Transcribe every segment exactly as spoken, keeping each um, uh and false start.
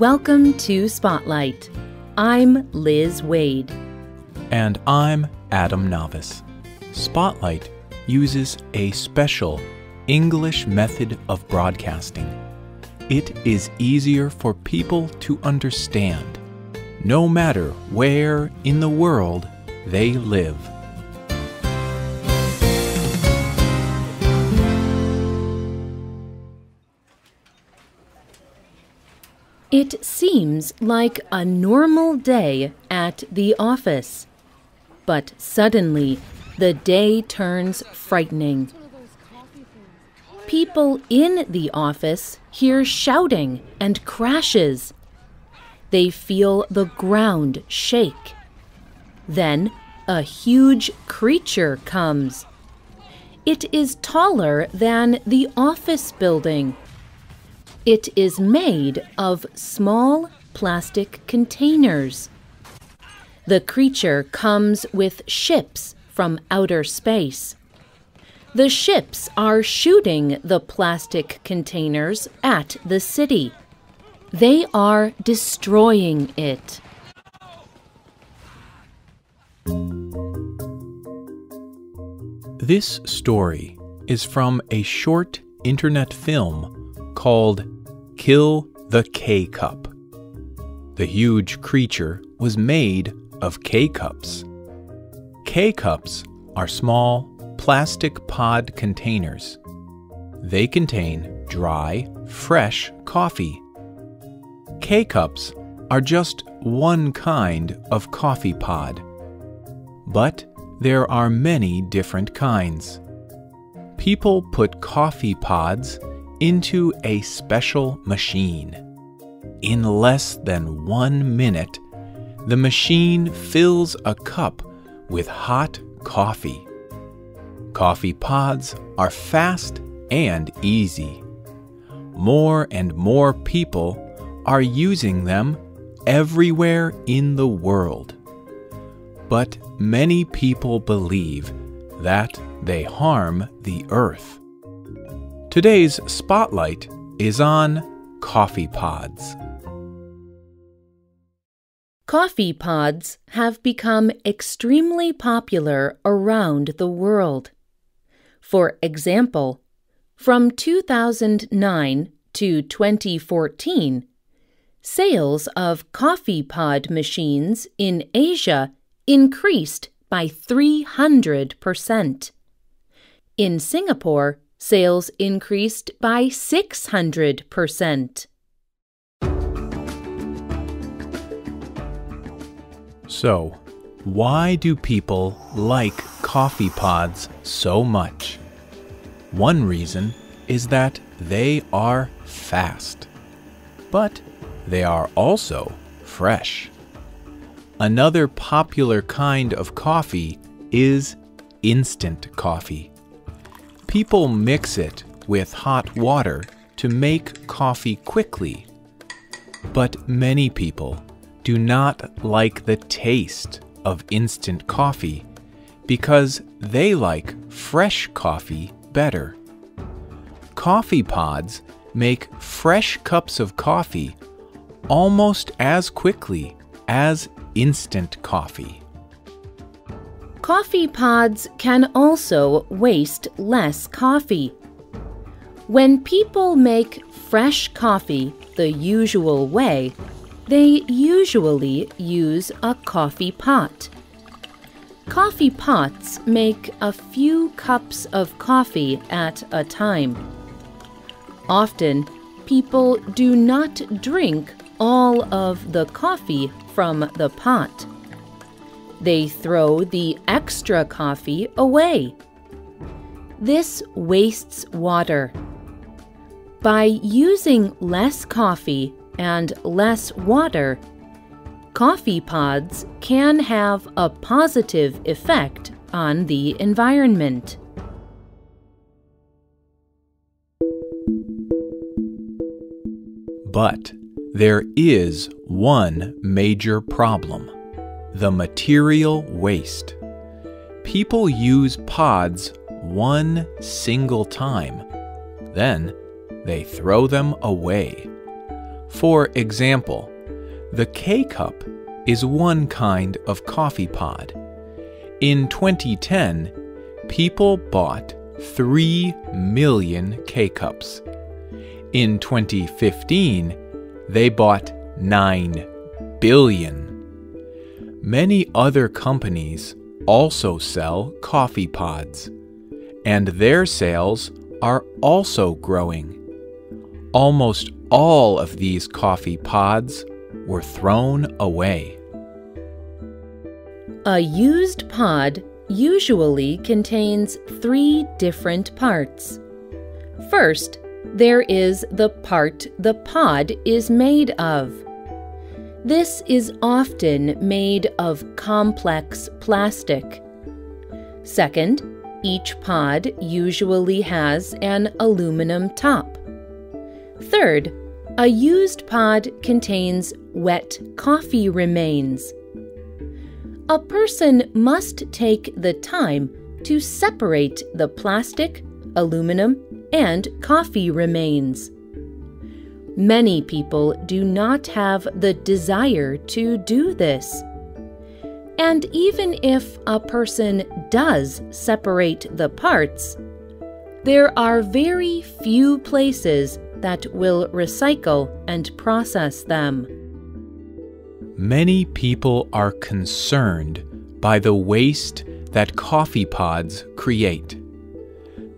Welcome to Spotlight. I'm Liz Waid. And I'm Adam Navis. Spotlight uses a special English method of broadcasting. It is easier for people to understand, no matter where in the world they live. It seems like a normal day at the office, but suddenly the day turns frightening. People in the office hear shouting and crashes. They feel the ground shake. Then a huge creature comes. It is taller than the office building. It is made of small plastic containers. The creature comes with ships from outer space. The ships are shooting the plastic containers at the city. They are destroying it. This story is from a short internet film called Kill the K-cup. The huge creature was made of K-cups. K-cups are small plastic pod containers. They contain dry, fresh coffee. K-cups are just one kind of coffee pod, but there are many different kinds. People put coffee pods into a special machine. In less than one minute, the machine fills a cup with hot coffee. Coffee pods are fast and easy. More and more people are using them everywhere in the world. But many people believe that they harm the earth. Today's Spotlight is on coffee pods. Coffee pods have become extremely popular around the world. For example, from two thousand nine to twenty fourteen, sales of coffee pod machines in Asia increased by three hundred percent. In Singapore, sales increased by six hundred percent. So, why do people like coffee pods so much? One reason is that they are fast, but they are also fresh. Another popular kind of coffee is instant coffee. People mix it with hot water to make coffee quickly, but many people do not like the taste of instant coffee because they like fresh coffee better. Coffee pods make fresh cups of coffee almost as quickly as instant coffee. Coffee pods can also waste less coffee. When people make fresh coffee the usual way, they usually use a coffee pot. Coffee pots make a few cups of coffee at a time. Often, people do not drink all of the coffee from the pot. They throw the extra coffee away. This wastes water. By using less coffee and less water, coffee pods can have a positive effect on the environment. But there is one major problem. The material waste. People use pods one single time, then they throw them away. For example, the K-cup is one kind of coffee pod. In twenty ten, people bought three million K-cups. In twenty fifteen, they bought nine billion. Many other companies also sell coffee pods, and their sales are also growing. Almost all of these coffee pods were thrown away. A used pod usually contains three different parts. First, there is the part the pod is made of. This is often made of complex plastic. Second, each pod usually has an aluminum top. Third, a used pod contains wet coffee remains. A person must take the time to separate the plastic, aluminum, and coffee remains. Many people do not have the desire to do this. And even if a person does separate the parts, there are very few places that will recycle and process them. Many people are concerned by the waste that coffee pods create.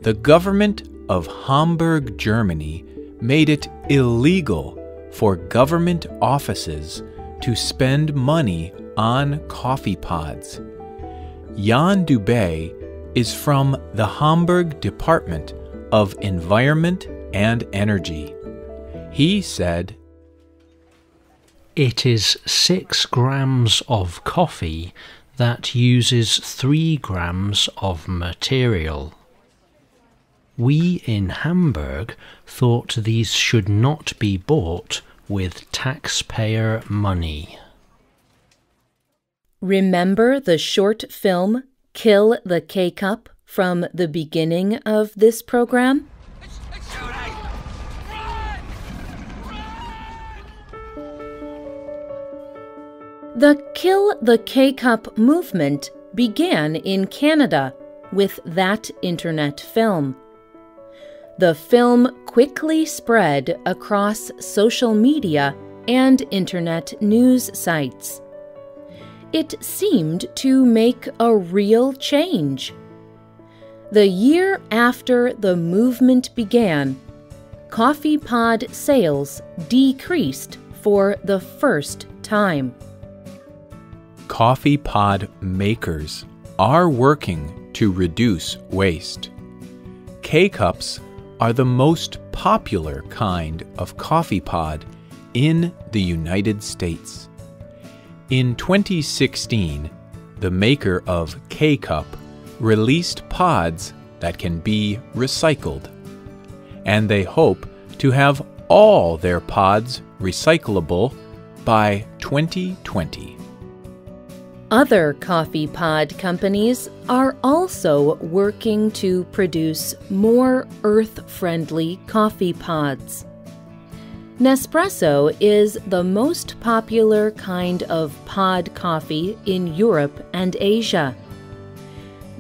The government of Hamburg, Germany, made it illegal for government offices to spend money on coffee pods. Jan Dubé is from the Hamburg Department of Environment and Energy. He said, "It is six grams of coffee that uses three grams of material. We in Hamburg thought these should not be bought with taxpayer money." Remember the short film Kill the K-cup from the beginning of this program? The Kill the K-cup movement began in Canada with that internet film. The film quickly spread across social media and internet news sites. It seemed to make a real change. The year after the movement began, coffee pod sales decreased for the first time. Coffee pod makers are working to reduce waste. K-cups are the most popular kind of coffee pod in the United States. In twenty sixteen, the maker of K-cup released pods that can be recycled, and they hope to have all their pods recyclable by twenty twenty. Other coffee pod companies are also working to produce more earth-friendly coffee pods. Nespresso is the most popular kind of pod coffee in Europe and Asia.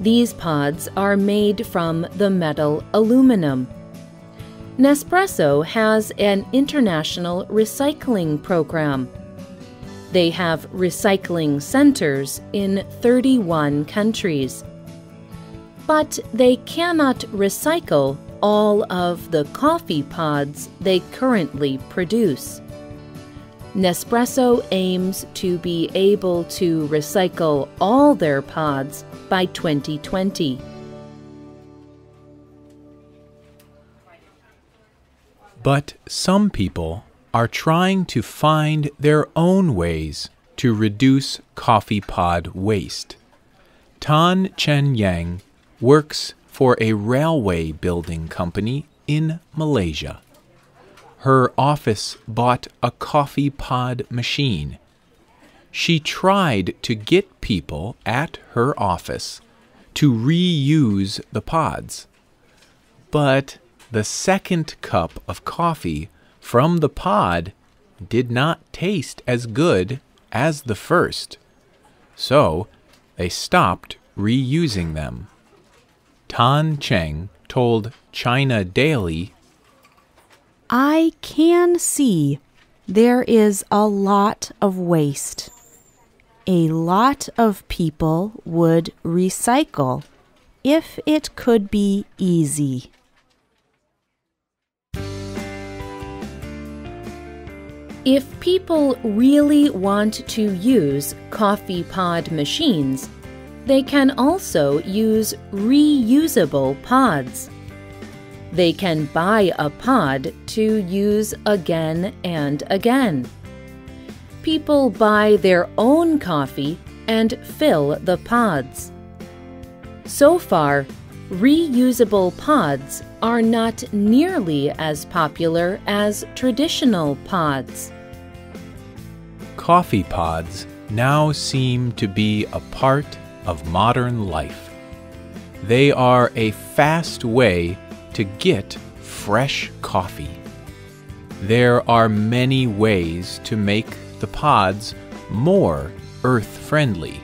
These pods are made from the metal aluminum. Nespresso has an international recycling program. They have recycling centers in thirty-one countries. But they cannot recycle all of the coffee pods they currently produce. Nespresso aims to be able to recycle all their pods by twenty twenty. But some people are trying to find their own ways to reduce coffee pod waste. Tan Chen Yang works for a railway building company in Malaysia. Her office bought a coffee pod machine. She tried to get people at her office to reuse the pods. But the second cup of coffee from the pod did not taste as good as the first, so they stopped reusing them. Tan Cheng told China Daily, "I can see there is a lot of waste. A lot of people would recycle if it could be easy." If people really want to use coffee pod machines, they can also use reusable pods. They can buy a pod to use again and again. People buy their own coffee and fill the pods. So far, reusable pods are not nearly as popular as traditional pods. Coffee pods now seem to be a part of modern life. They are a fast way to get fresh coffee. There are many ways to make the pods more earth-friendly.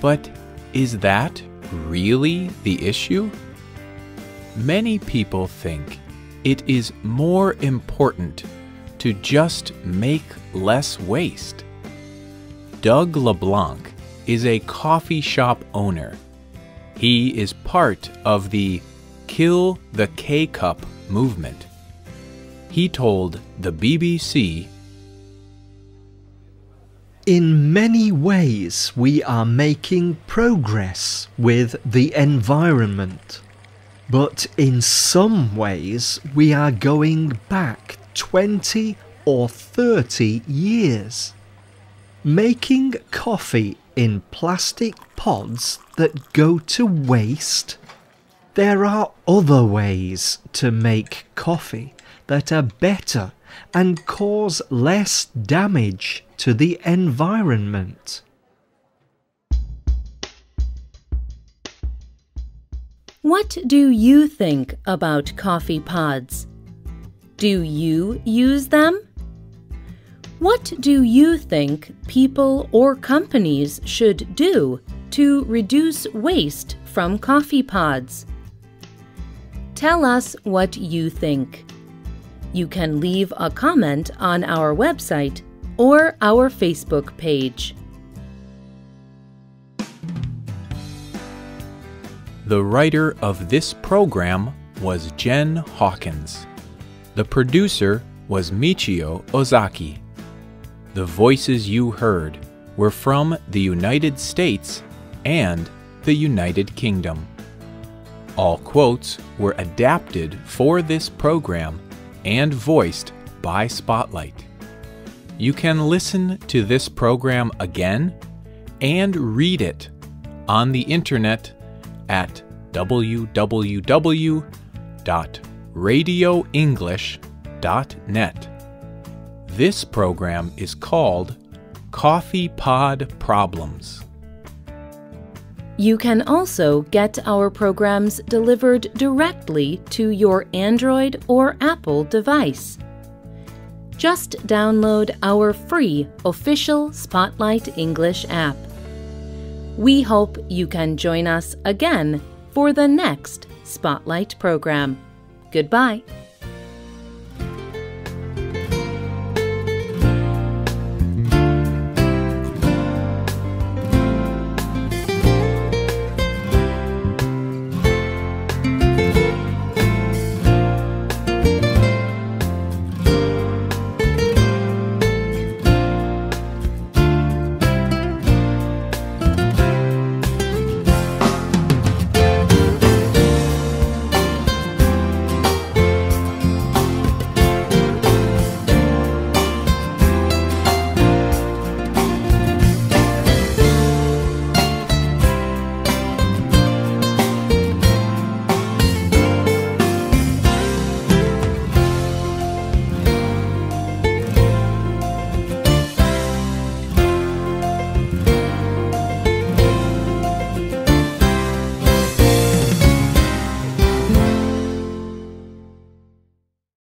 But is that really the issue? Many people think it is more important to just make less waste. Doug LeBlanc is a coffee shop owner. He is part of the Kill the K-cup movement. He told the B B C, "In many ways, we are making progress with the environment. But in some ways, we are going back twenty or thirty years. Making coffee in plastic pods that go to waste? There are other ways to make coffee that are better and cause less damage to the environment." What do you think about coffee pods? Do you use them? What do you think people or companies should do to reduce waste from coffee pods? Tell us what you think. You can leave a comment on our website or our Facebook page. The writer of this program was Jen Hawkins. The producer was Michio Ozaki. The voices you heard were from the United States and the United Kingdom. All quotes were adapted for this program and voiced by Spotlight. You can listen to this program again and read it on the internet at w w w dot radio english dot net. This program is called Coffee Pod Problems. You can also get our programs delivered directly to your Android or Apple device. Just download our free official Spotlight English app. We hope you can join us again for the next Spotlight program. Goodbye.